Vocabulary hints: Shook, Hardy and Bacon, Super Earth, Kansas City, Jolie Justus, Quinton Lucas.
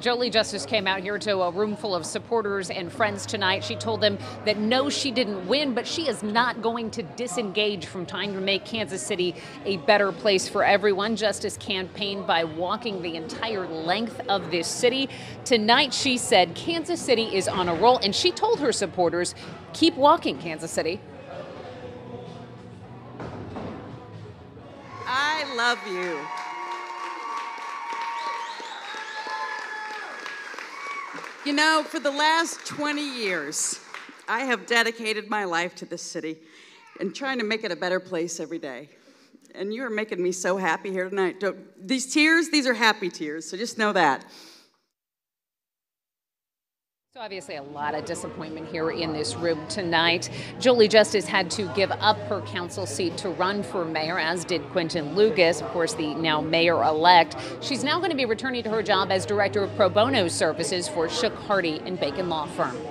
Jolie Justus came out here to a room full of supporters and friends tonight. She told them that no, she didn't win, but she is not going to disengage from trying to make Kansas City a better place for everyone. Justus campaigned by walking the entire length of this city. Tonight, she said Kansas City is on a roll, and she told her supporters, keep walking, Kansas City. I love you. You know, for the last 20 years, I have dedicated my life to this city and trying to make it a better place every day. And you are making me so happy here tonight. These tears, these are happy tears, so just know that. So obviously a lot of disappointment here in this room tonight. Jolie Justus had to give up her council seat to run for mayor, as did Quinton Lucas, of course, the now mayor-elect. She's now going to be returning to her job as director of pro bono services for Shook, Hardy and Bacon law firm.